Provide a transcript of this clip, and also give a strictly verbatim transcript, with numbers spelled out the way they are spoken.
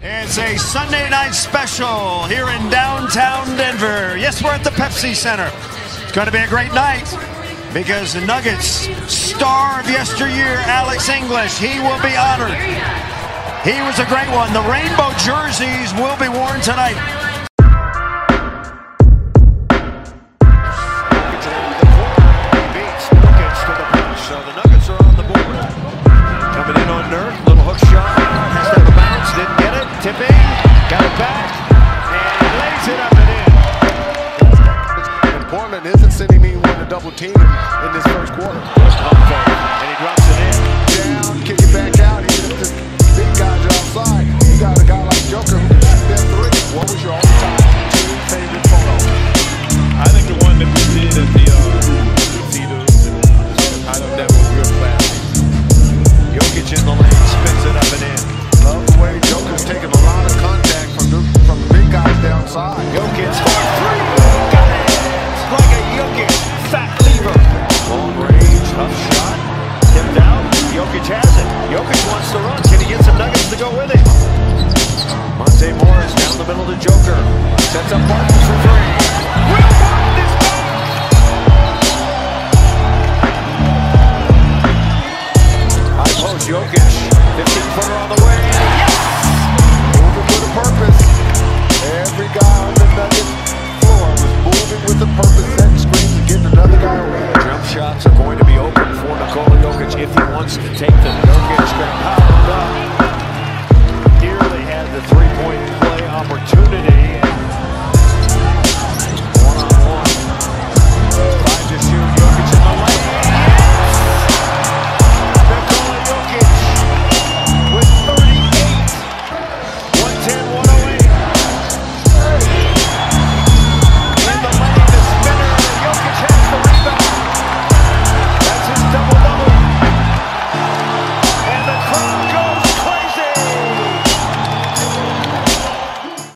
It's a Sunday night special here in downtown Denver. Yes, we're at the Pepsi Center. It's going to be a great night because the Nuggets star of yesteryear, Alex English, he will be honored. He was a great one. The rainbow jerseys will be worn tonight. So the Nuggets are on the board. Coming in on Nurk, little hook shot. Has to bounce, didn't get it. Tipping, got it back, and lays it up and in. And Portland isn't sending anyone to double team in this first quarter. And he drops it in. Down, kick it back out. He just big guys outside. You got a guy like Joker who got that three. What was your all-time favorite photo? I think the one that we did at the. Uh,